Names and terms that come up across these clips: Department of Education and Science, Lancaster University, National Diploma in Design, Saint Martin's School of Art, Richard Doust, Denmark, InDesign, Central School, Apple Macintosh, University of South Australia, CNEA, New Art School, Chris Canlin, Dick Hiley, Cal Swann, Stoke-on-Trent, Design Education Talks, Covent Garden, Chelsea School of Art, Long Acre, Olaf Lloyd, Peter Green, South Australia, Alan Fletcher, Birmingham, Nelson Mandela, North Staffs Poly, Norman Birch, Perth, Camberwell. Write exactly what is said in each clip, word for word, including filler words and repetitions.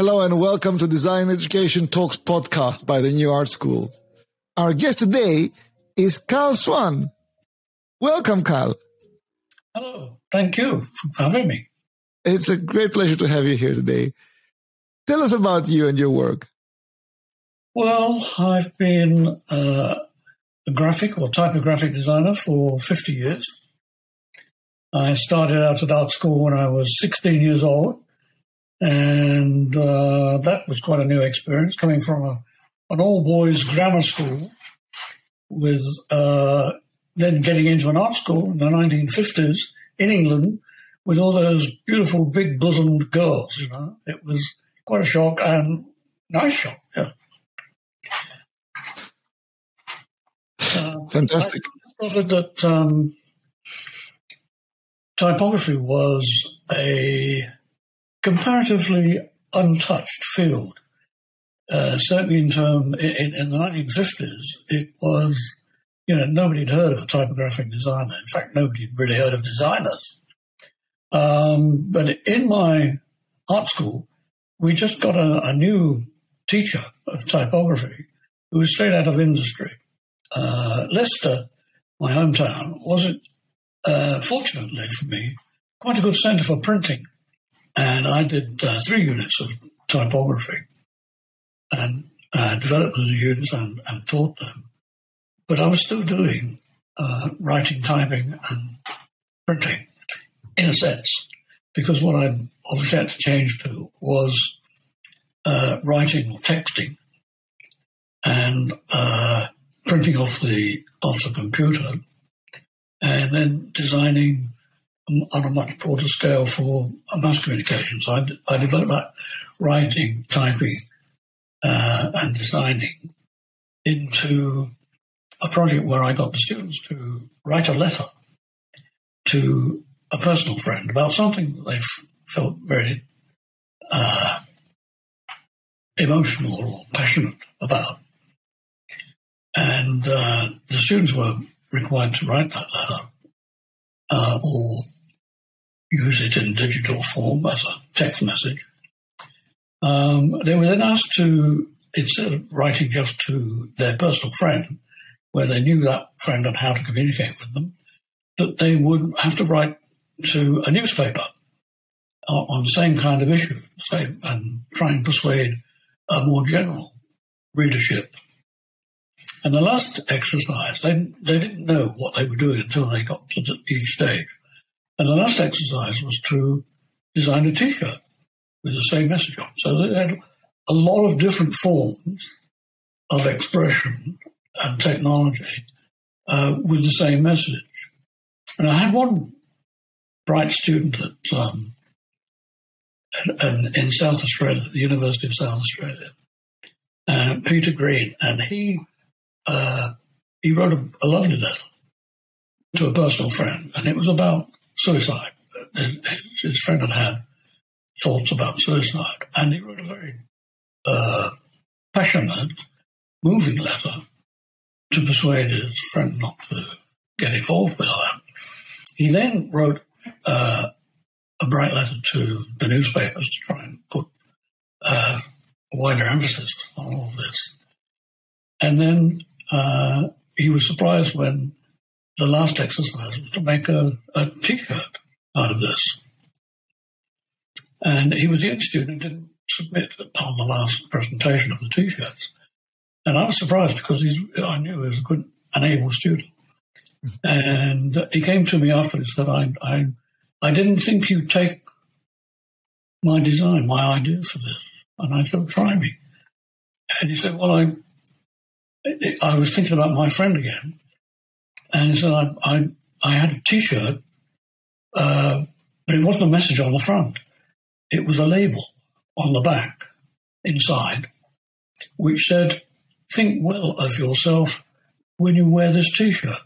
Hello and welcome to Design Education Talks podcast by the New Art School. Our guest today is Cal Swann. Welcome, Cal. Hello. Thank you for having me. It's a great pleasure to have you here today. Tell us about you and your work. Well, I've been uh, a graphic or typographic designer for fifty years. I started out at art school when I was sixteen years old, and uh, that was quite a new experience, coming from a, an all-boys grammar school with uh, then getting into an art school in the nineteen fifties in England with all those beautiful big-bosomed girls, you know. It was quite a shock, and nice shock, yeah. Uh, Fantastic. I discovered that um, typography was a comparatively untouched field. Uh, certainly in, term, in, in the nineteen fifties, it was, you know, nobody had heard of a typographic designer. In fact, nobody had really heard of designers. Um, but in my art school, we just got a, a new teacher of typography who was straight out of industry. Uh, Leicester, my hometown, was, uh, fortunately for me, quite a good centre for printing. And I did uh, three units of typography and uh, developed the units and, and taught them. But I was still doing uh, writing, typing and printing, in a sense, because what I obviously had to change to was uh, writing or texting and uh, printing off the off the computer, and then designing on a much broader scale for mass communications. I, I developed writing, typing, uh, and designing into a project where I got the students to write a letter to a personal friend about something that they felt very uh, emotional or passionate about. And uh, the students were required to write that letter uh, or use it in digital form as a text message. Um, they were then asked to, instead of writing just to their personal friend, where they knew that friend and how to communicate with them, that they would have to write to a newspaper on the same kind of issue, say, and try and persuade a more general readership. And the last exercise, they, they didn't know what they were doing until they got to each stage. And the last exercise was to design a T-shirt with the same message on. So they had a lot of different forms of expression and technology uh, with the same message. And I had one bright student at, um, in, in South Australia, the University of South Australia, uh, Peter Green, and he uh, he wrote a, a lovely letter to a personal friend, and it was about suicide. His friend had had thoughts about suicide, and he wrote a very uh, passionate, moving letter to persuade his friend not to get involved with that. He then wrote uh, a bright letter to the newspapers to try and put uh, a wider emphasis on all of this. And then uh, he was surprised when the last exercise was to make a, a T-shirt out of this. And he was the only student who didn't submit on the last presentation of the T-shirts. And I was surprised because he's, I knew he was a good, an able student. And he came to me afterwards and said, I, I, I didn't think you'd take my design, my idea for this. And I said, try me. And he said, well, I I was thinking about my friend again. And he said, I I, I had a T-shirt, uh, but it wasn't a message on the front. It was a label on the back, inside, which said, think well of yourself when you wear this T-shirt.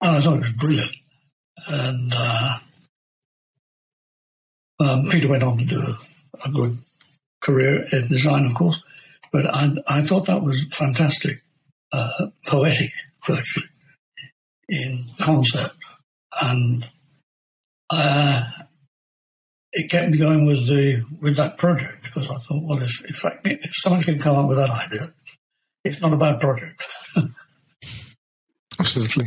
I thought it was brilliant. And uh, um, Peter went on to do a, a good career in design, of course. But I, I thought that was fantastic, uh, poetic, virtually, in concept. And uh, it kept me going with the with that project, because I thought, well, if if, I, if someone can come up with that idea, it's not a bad project. Absolutely.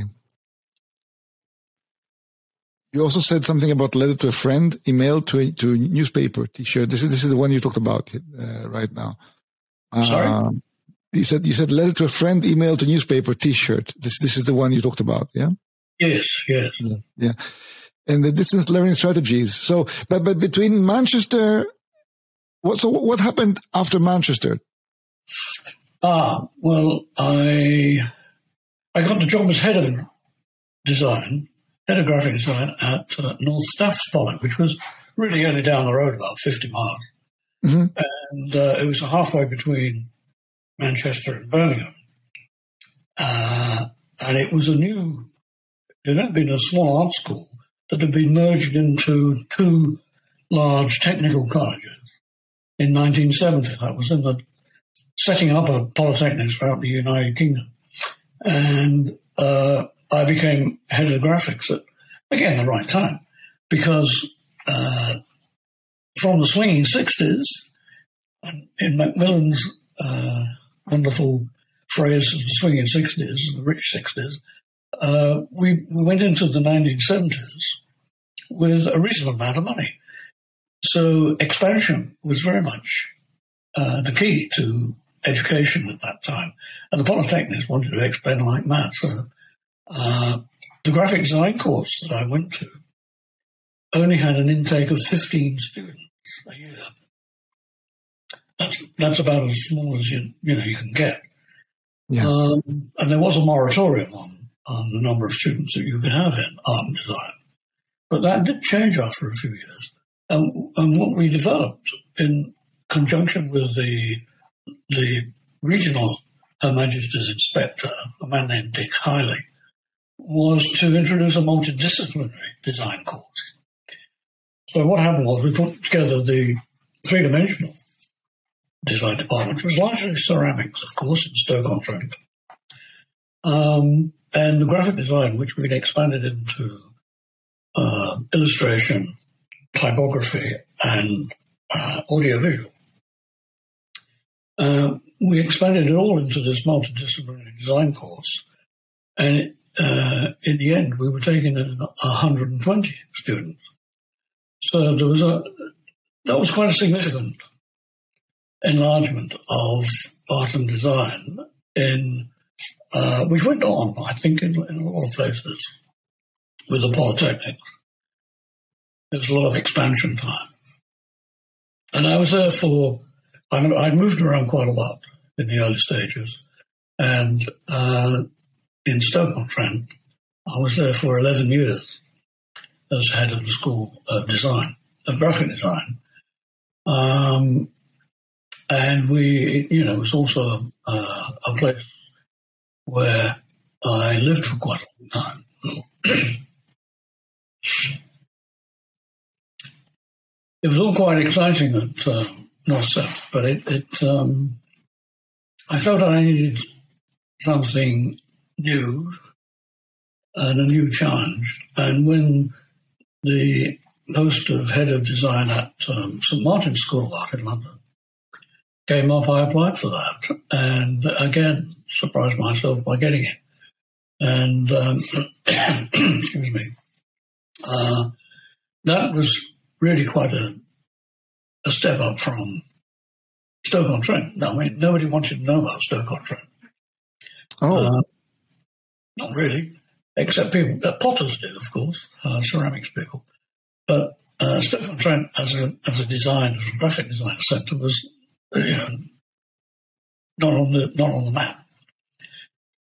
You also said something about letter to a friend, email to a, to a newspaper, T-shirt. This is this is the one you talked about uh, right now. Uh, Sorry, you said you said letter to a friend, email to newspaper, T-shirt. This this is the one you talked about, yeah? Yes, yes, yeah. yeah. And the distance learning strategies. So, but but between Manchester, what so what happened after Manchester? Ah, well, I I got the job as head of design. Head of graphic design at uh, North Staffs Poly, which was really only down the road about fifty miles. Mm-hmm. And uh, it was halfway between Manchester and Birmingham. Uh, and it was a new, it had been a small art school that had been merged into two large technical colleges in nineteen seventy. That was in the setting up of polytechnics throughout the United Kingdom. And uh, I became head of graphics at, again, the right time, because uh, from the swinging sixties, in Macmillan's uh, wonderful phrase of the swinging sixties, the rich sixties, uh, we, we went into the nineteen seventies with a reasonable amount of money. So expansion was very much uh, the key to education at that time. And the polytechnics wanted to expand like mad, so... Uh, the graphic design course that I went to only had an intake of fifteen students a year. That's, that's about as small as you, you know you can get. Yeah. Um, and there was a moratorium on, on the number of students that you could have in art and design. But that did change after a few years. And, and what we developed in conjunction with the, the regional Her Majesty's Inspector, a man named Dick Hiley, was to introduce a multidisciplinary design course. So what happened was we put together the three-dimensional design department, which was largely ceramics, of course, in Stoke-on-Trent, um, and the graphic design, which we'd expanded into uh, illustration, typography, and uh, audiovisual. Uh, we expanded it all into this multidisciplinary design course, and it, Uh, in the end, we were taking in one hundred twenty students. So there was a that was quite a significant enlargement of art and design, in uh, which went on, I think, in, in a lot of places with the polytechnics. There was a lot of expansion time. And I was there for, I mean, I'd moved around quite a lot in the early stages, and uh, in Stoke-on-Trent, I was there for eleven years as head of the School of Design, of Graphic Design. Um, and we, you know, it was also uh, a place where I lived for quite a long time. It was all quite exciting at uh, North South, but it, it um, I felt I needed something new and a new challenge. And when the post of head of design at um, Saint Martin's School of Art in London came up, I applied for that, and again surprised myself by getting it. And um, excuse me, uh, that was really quite a, a step up from Stoke-on-Trent. No, I mean, nobody wanted to know about Stoke-on-Trent. Oh. Uh, Not really, except people, uh, potters do, of course, uh, ceramics people. But uh, Stoke-on-Trent as a as a design, as a graphic design centre, was you know, not on the not on the map.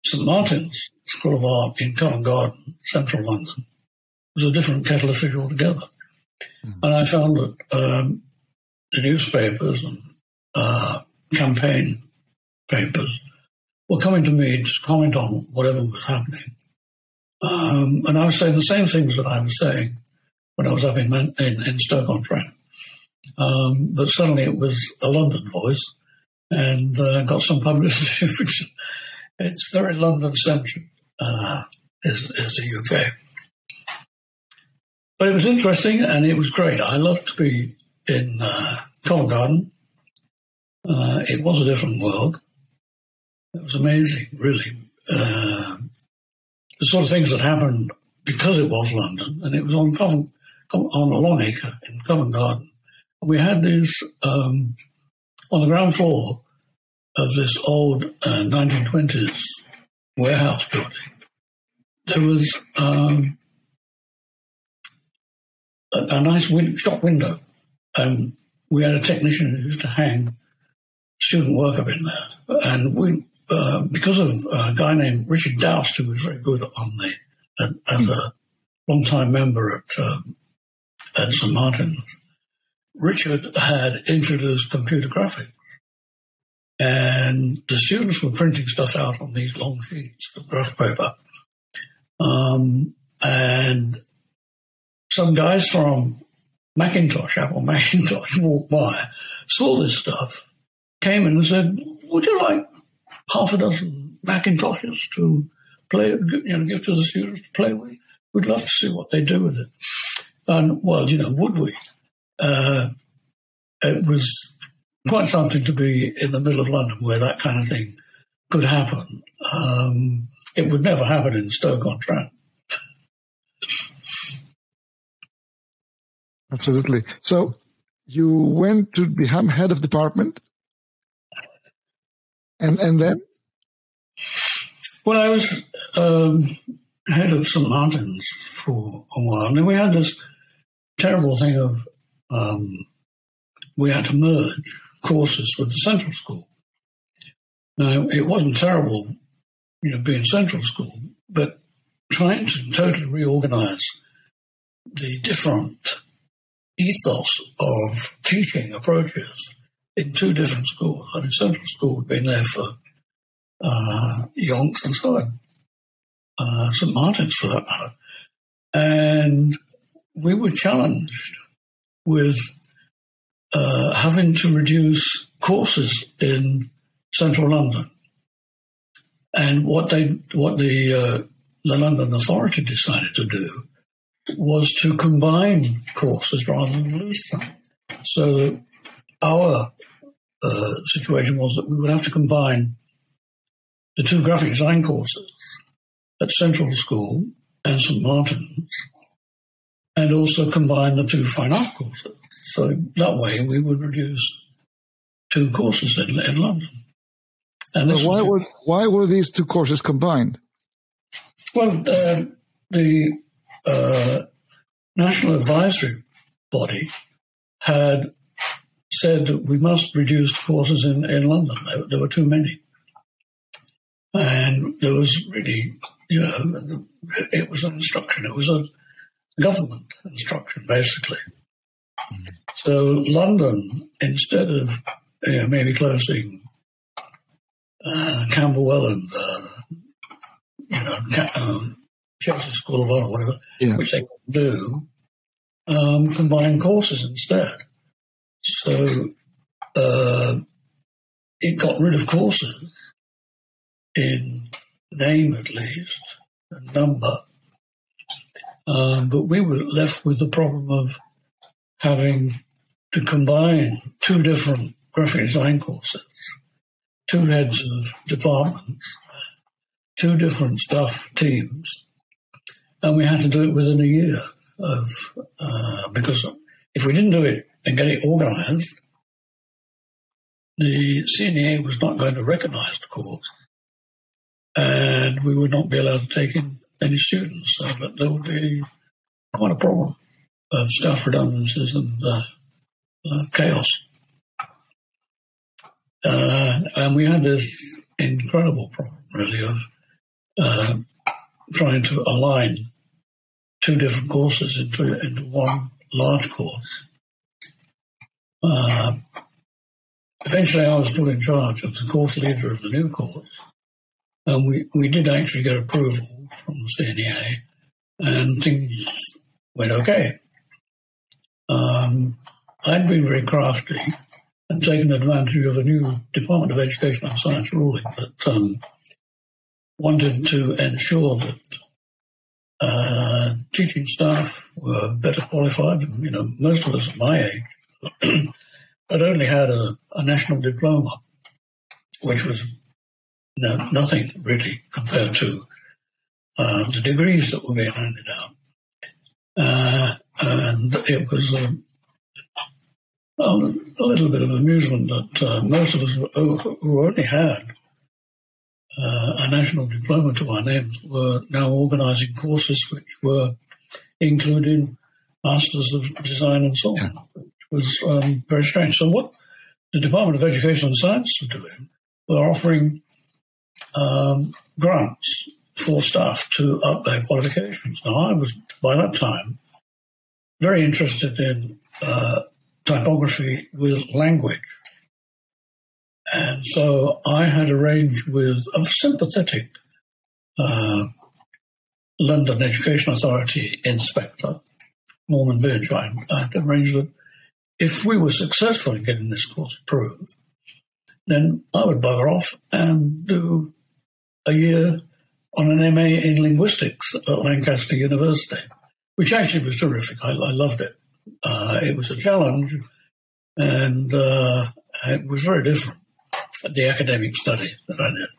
Saint Martin's School of Art in Covent Garden, central London, was a different kettle of fish altogether. Mm. And I found that um, the newspapers and uh, campaign papers were coming to me to comment on whatever was happening. Um, and I was saying the same things that I was saying when I was up in, Man in, in Stoke-on-Trent. Um, but suddenly it was a London voice and uh, got some publicity. It's very London-centric, uh, is, is the U K. But it was interesting and it was great. I loved to be in uh, Covent Garden. Uh, it was a different world. It was amazing, really. Uh, the sort of things that happened because it was London, and it was on Covent, on Long Acre in Covent Garden. And we had these, um, on the ground floor of this old uh, nineteen twenties warehouse building, there was um, a, a nice win shop window. And we had a technician who used to hang student work up in there. And we, uh, because of a guy named Richard Doust, who was very good on the, uh, as a long-time member at, um, at Saint Martin's, Richard had introduced computer graphics. And the students were printing stuff out on these long sheets of graph paper. Um, and some guys from Macintosh, Apple Macintosh, walked by, saw this stuff, came in and said, "Would you like half a dozen Macintoshes to play, you know, give to the students to play with? We'd love to see what they do with it." And, well, you know, would we? Uh, it was quite something to be in the middle of London where that kind of thing could happen. Um, it would never happen in Stoke-on-Trent. Absolutely. So you went to become head of department, and and then? Well, I was um, head of Saint Martin's for a while, and then we had this terrible thing of um, we had to merge courses with the Central School. Now, it wasn't terrible, you know, being Central School, but trying to totally reorganize the different ethos of teaching approaches in two different schools. I mean, Central School had been there for uh, yonks and so on, uh, Saint Martin's for that matter. And we were challenged with uh, having to reduce courses in central London. And what they, what the, uh, the London Authority decided to do was to combine courses rather than lose them. So our uh, situation was that we would have to combine the two graphic design courses at Central School and Saint Martin's, and also combine the two fine art courses. So that way we would reduce two courses in, in London. And this why, was, why were these two courses combined? Well, uh, the... Uh, National Advisory Body had said that we must reduce courses in, in London. There, there were too many. And there was really, you know, it was an instruction. It was a government instruction, basically. So London, instead of you know, maybe closing uh, Camberwell and, uh, you know, um, Chelsea School of Art or whatever, yeah. which they could do, um, combine courses instead. So uh, it got rid of courses in name at least, and number, um, but we were left with the problem of having to combine two different graphic design courses, two heads of departments, two different staff teams. And we had to do it within a year of, uh, because if we didn't do it and get it organised, the C N E A was not going to recognise the course, and we would not be allowed to take in any students. So that there would be quite a problem of staff redundancies and uh, uh, chaos. Uh, and we had this incredible problem, really, of uh, trying to align two different courses into, into one large course. Uh, eventually, I was put in charge of the course leader of the new course, and we, we did actually get approval from the C N E A, and things went okay. Um, I'd been very crafty and taken advantage of a new Department of Education and Science ruling that um, wanted to ensure that uh, teaching staff were better qualified. You know, most of us at my age had only had a, a national diploma, which was no, nothing really compared to uh, the degrees that were being handed out. Uh, and it was a, a little bit of amusement that uh, most of us who only had uh, a national diploma to our names were now organising courses which were including Masters of Design and so on, which was um, very strange. So what the Department of Education and Science were doing, were offering um, grants for staff to up their qualifications. Now, I was, by that time, very interested in uh, typography with language. And so I had arranged with a sympathetic uh, London Education Authority inspector, Norman Birch. I had arranged that if we were successful in getting this course approved, then I would bugger off and do a year on an M A in linguistics at Lancaster University, which actually was terrific. I, I loved it. Uh, it was a challenge, and uh, it was very different from the academic study that I did.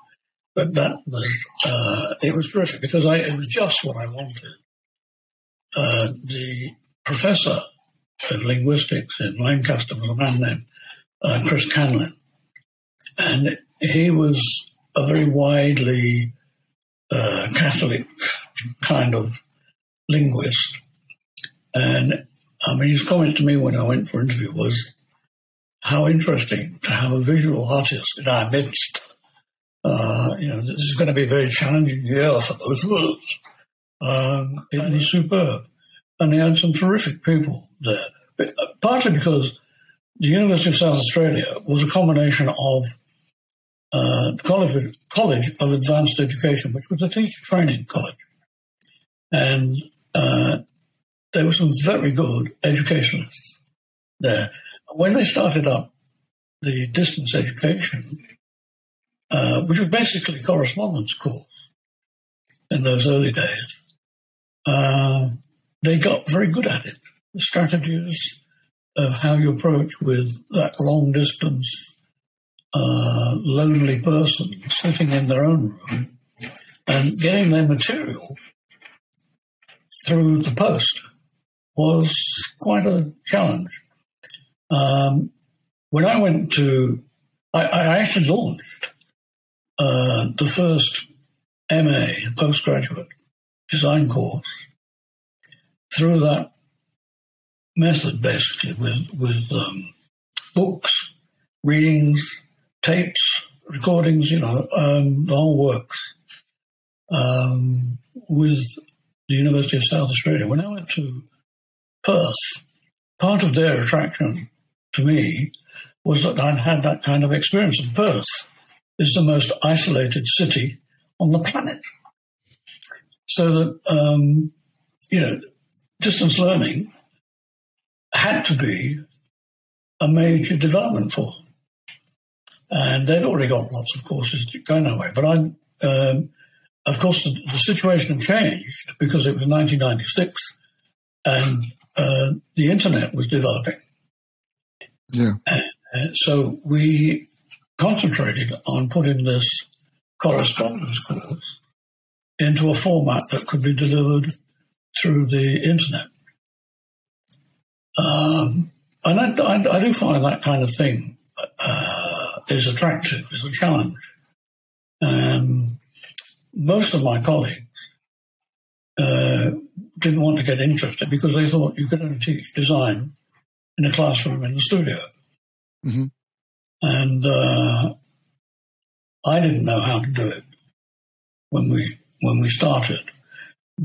But that was, uh, it was terrific because I, it was just what I wanted. Uh, the professor of linguistics in Lancaster was a man named uh, Chris Canlin, and he was a very widely Uh, Catholic kind of linguist. And I mean, his comment to me when I went for an interview was, how interesting to have a visual artist in our midst. Uh, you know, this is going to be a very challenging year for both of us. Um, and he's superb. And he had some terrific people there. But, uh, partly because the University of South Australia was a combination of Uh, college, college of Advanced Education, which was a teacher training college. And uh, there were some very good educationalists there. When they started up the distance education, uh, which was basically correspondence course in those early days, uh, they got very good at it. The strategies of how you approach with that long distance Uh, lonely person sitting in their own room and getting their material through the post was quite a challenge. Um, when I went to, I, I actually launched uh, the first M A, postgraduate design course, through that method basically with, with um, books, readings, tapes, recordings, you know, um, the whole works um, with the University of South Australia. When I went to Perth, part of their attraction to me was that I'd had that kind of experience. And Perth is the most isolated city on the planet. So that, um, you know, distance learning had to be a major development for them. And they'd already got lots of courses going that way. But, I, um, of course, the, the situation changed because it was nineteen ninety-six and uh, the internet was developing. Yeah. And, and so we concentrated on putting this correspondence course into a format that could be delivered through the internet. Um, and I, I, I do find that kind of thing Uh, is attractive, is a challenge. Um, most of my colleagues uh, didn't want to get interested because they thought you could only teach design in a classroom in the studio. Mm-hmm. And uh, I didn't know how to do it when we, when we started.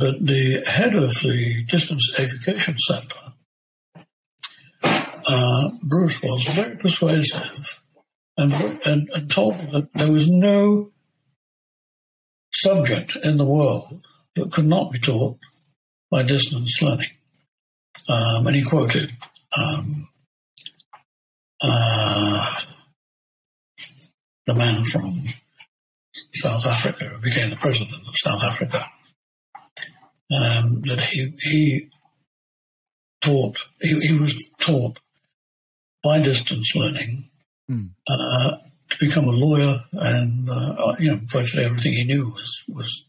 But the head of the Distance Education Centre, uh, Bruce, was very persuasive And, and, and told me that there was no subject in the world that could not be taught by distance learning. Um, and he quoted um, uh, the man from South Africa who became the president of South Africa. um, that he, he taught, he, he was taught by distance learning mm. uh, to become a lawyer, and uh, you know, virtually everything he knew was was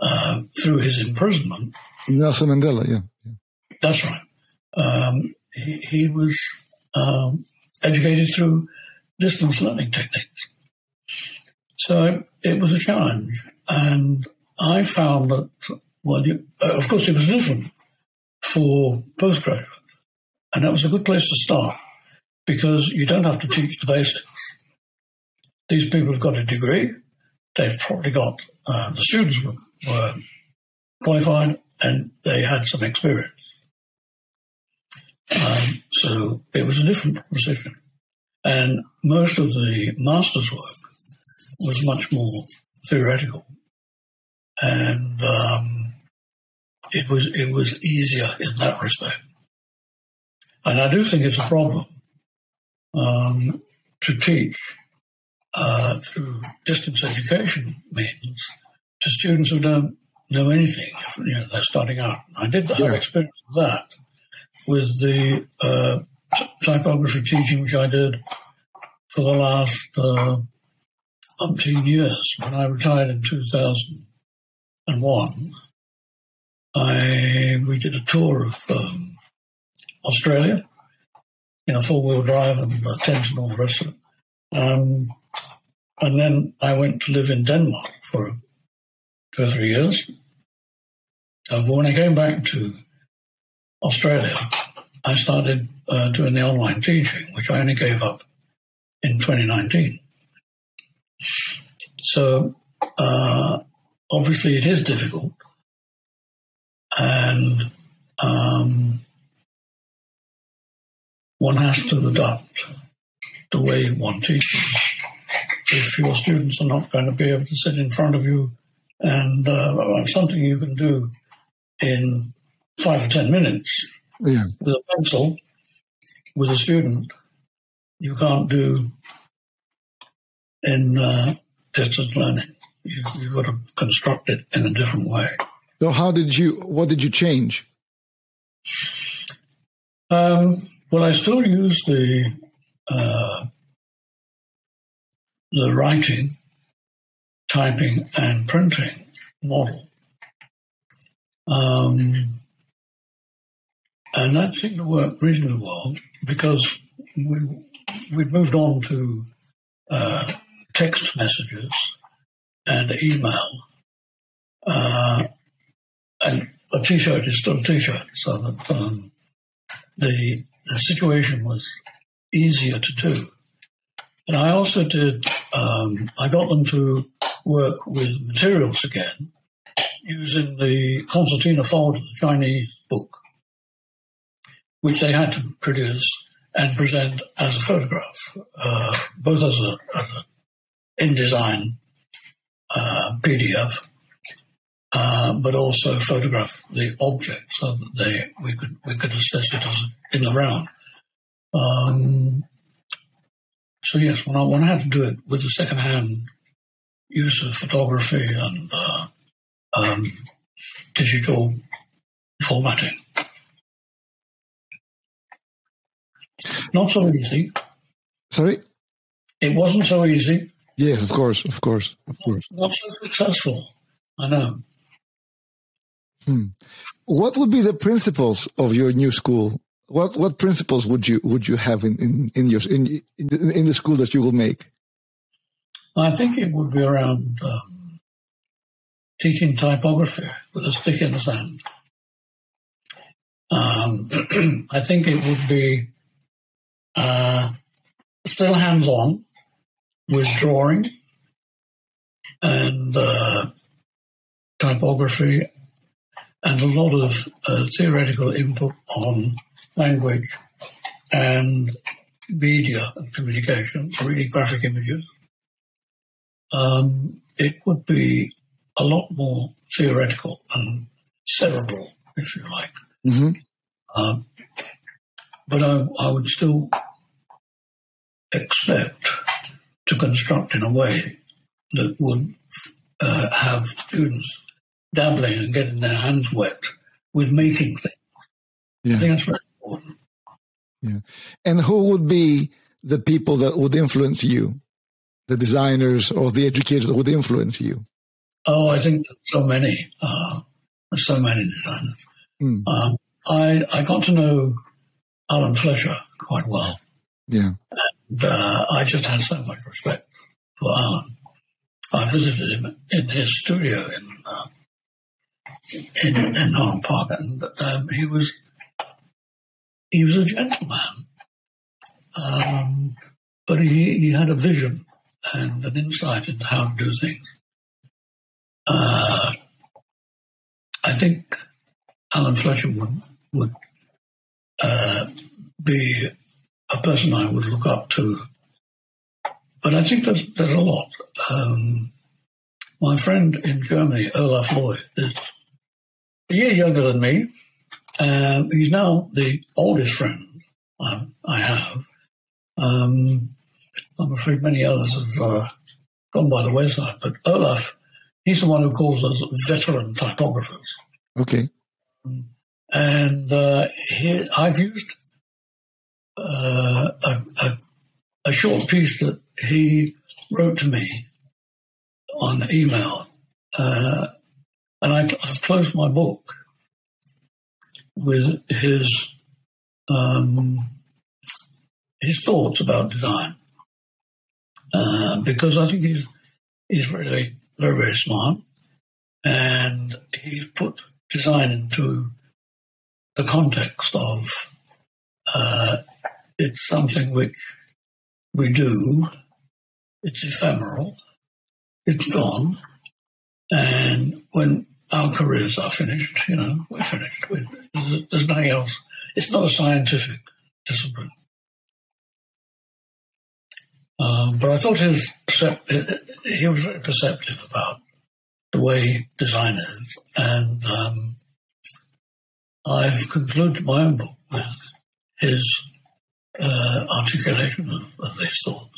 uh, through his imprisonment. Nelson Mandela, yeah, yeah. That's right. Um, he, he was um, educated through distance learning techniques. So it, it was a challenge, and I found that, well, you, uh, of course, it was different for postgraduate, and that was a good place to start because you don't have to teach the basics. These people have got a degree. They've probably got, uh, the students were, were qualified and they had some experience. Um, so it was a different proposition. And most of the master's work was much more theoretical. And um, it was it was easier in that respect. And I do think it's a problem um, to teach Uh, through distance education means to students who don't know anything. You know, they're starting out. I did have yeah. experience of that with the uh, typography teaching, which I did for the last uh, umpteen years. When I retired in two thousand one, I we did a tour of um, Australia in a four-wheel drive and uh, tents and all the rest of it. Um, And then I went to live in Denmark for two or three years. Uh, but when I came back to Australia, I started uh, doing the online teaching, which I only gave up in twenty nineteen. So uh, obviously it is difficult. And um, one has to adapt the way one teaches if your students are not going to be able to sit in front of you and uh, something you can do in five or ten minutes yeah. with a pencil, with a student, you can't do in uh, distance learning. You, you've got to construct it in a different way. So how did you, what did you change? Um, well, I still use the... Uh, the writing, typing, and printing model. Um, and that seemed to work reasonably well because we, we'd moved on to uh, text messages and email. Uh, and a T-shirt is still a T-shirt, so that um, the, the situation was easier to do. And I also did, um, I got them to work with materials again using the concertina fold of the Chinese book, which they had to produce and present as a photograph, uh, both as an InDesign uh, P D F, uh, but also photograph the object so that they, we could, we could assess it as in the round. Um, So, yes, when I, when I had to do it with the second-hand use of photography and uh, um, digital formatting. Not so easy. Sorry? It wasn't so easy. Yes, of course, of course, of course. Not so successful, I know. Hmm. What would be the principles of your new school? What what principles would you would you have in in in your in in the school that you will make? I think it would be around um, teaching typography with a stick in the sand. Um, I think it would be uh, still hands-on with drawing and uh, typography, and a lot of uh, theoretical input on language and media and communication, really graphic images. Um, it would be a lot more theoretical and cerebral, if you like. Mm-hmm. Um, but I, I would still expect to construct in a way that would uh, have students dabbling and getting their hands wet with making things. Yeah. I think that's very important. Yeah. And who would be the people that would influence you, the designers or the educators that would influence you? Oh, I think so many. Uh, there's so many designers. Mm. Um, I I got to know Alan Fletcher quite well. Yeah. And uh, I just had so much respect for Alan. I visited him in his studio in uh, in, in Holland Park, and um, he was he was a gentleman, um, but he, he had a vision and an insight into how to do things. Uh, I think Alan Fletcher would would uh, be a person I would look up to, but I think there's there's a lot. Um, my friend in Germany, Olaf Lloyd, is a year younger than me. Um, he's now the oldest friend I, I have. Um, I'm afraid many others have uh, gone by the wayside, but Olaf, he's the one who calls us veteran typographers. Okay. And uh, he, I've used uh, a, a, a short piece that he wrote to me on email, uh, and I, I've closed my book with his um, his thoughts about design, uh, because I think he's he's really very very smart, and he's put design into the context of uh, it's something which we do. It's ephemeral, it's gone, and when our careers are finished, you know, we're finished. We're, there's nothing else. It's not a scientific discipline. Um, but I thought his he was very perceptive about the way design is, and um, I've concluded my own book with his uh, articulation of, of these thoughts.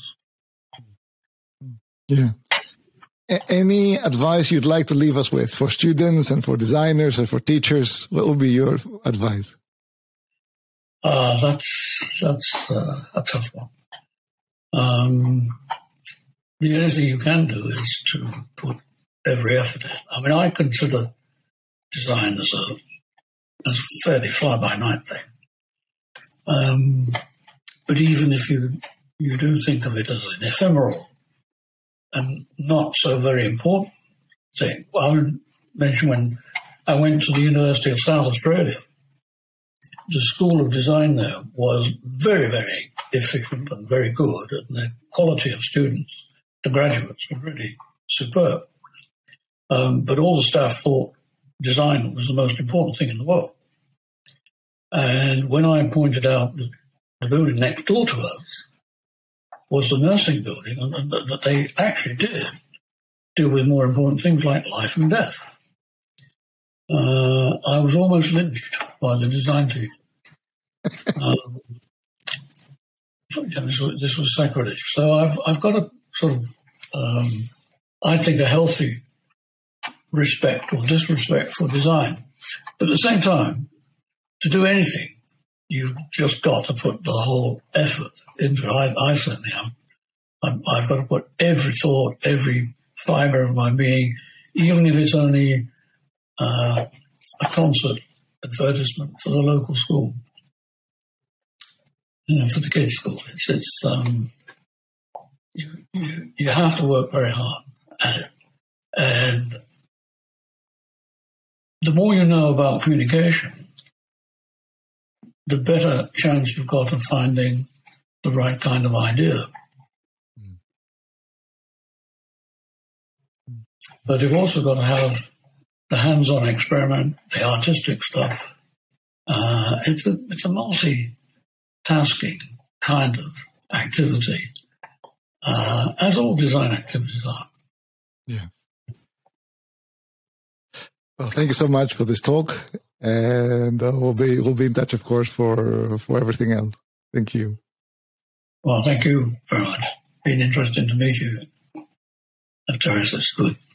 Yeah. A- any advice you'd like to leave us with for students and for designers and for teachers? What would be your advice? Uh, that's that's uh, a tough one. Um, the only thing you can do is to put every effort in. I mean, I consider design as a as a fairly fly-by-night thing. Um, but even if you you do think of it as an ephemeral and not so very important thing. I would mention when I went to the University of South Australia, the School of Design there was very, very efficient and very good, and the quality of students, the graduates, was really superb. Um, but all the staff thought design was the most important thing in the world. And when I pointed out that the building next door to us was the nursing building, and that they actually did deal with more important things like life and death. Uh, I was almost lynched by the design team. um, this, was, this was sacrilege. So I've I've got a sort of, um, I think, a healthy respect or disrespect for design. But at the same time, to do anything, you've just got to put the whole effort into it. I, I certainly have. I'm, I've got to put every thought, every fibre of my being, even if it's only uh, a concert advertisement for the local school, you know, for the kids' school. It's, it's um, you, you, you have to work very hard at it. And the more you know about communication, the better chance you've got of finding the right kind of idea. Mm. But you've also got to have the hands-on experiment, the artistic stuff. Uh, it's a, it's a multi-tasking kind of activity, uh, as all design activities are. Yeah. Well, thank you so much for this talk. And uh, we'll be we'll be in touch, of course, for for everything else. Thank you. Well, thank you very much. Been interesting to meet you. That's good.